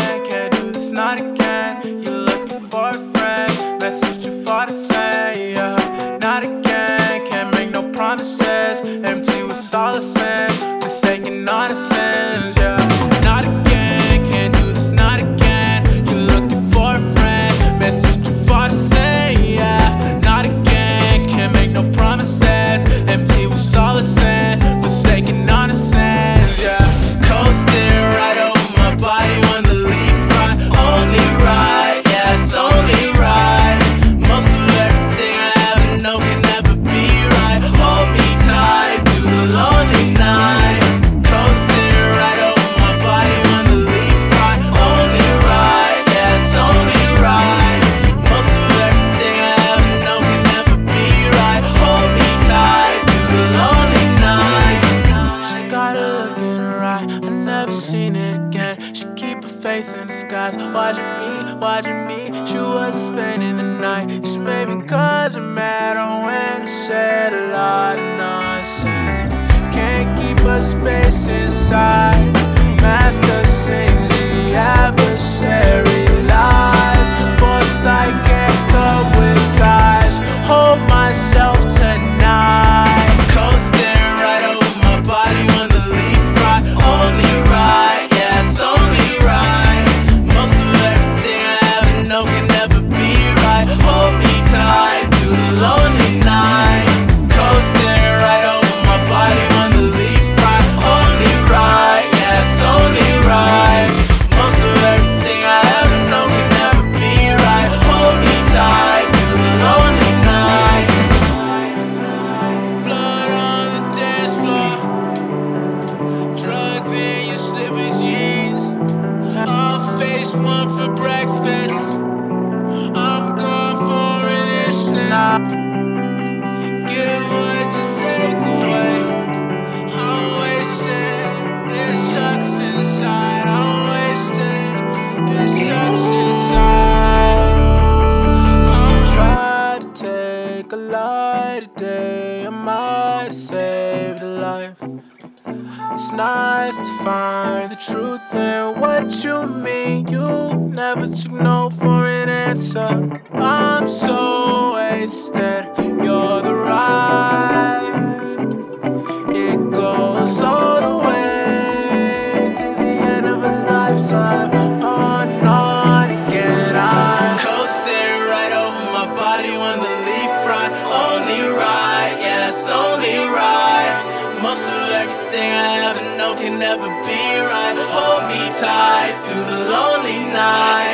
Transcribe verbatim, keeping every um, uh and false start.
again, can't do this, not again. You're looking for a friend, message too far to say, yeah. Not again, can't make no promises, empty with all the sin, mistaken innocence, yeah. Not again, can't do this, not again. You're looking for a friend, message too far to say, yeah. Not again, can't make no promises, empty with all the sin, mistaken innocence, yeah. Seen it again. She keep her face in the skies. Watching me, watching me. She wasn't spending the night. It's maybe cause it mattered when I said a lot of nonsense. Can't keep her space inside. Master sings the adversary lies. Force I can't cope with guys. Hold myself tonight. Coasting right over my body when the leaf right. Only one for breakfast, I'm gone for an instant. I give what you take away. I'm wasted, it sucks inside. I'm wasted, it sucks inside. I try to take a lie today. I might have saved a life. It's nice to find the truth in what you mean. You never took no for an answer. I'm so wasted, you're the right. It goes all the way to the end of a lifetime. On and on again, I'm coasting right over my body when the leaf right. Only right, yes, only right. Most of everything I can never be right. Hold me tight through the lonely night.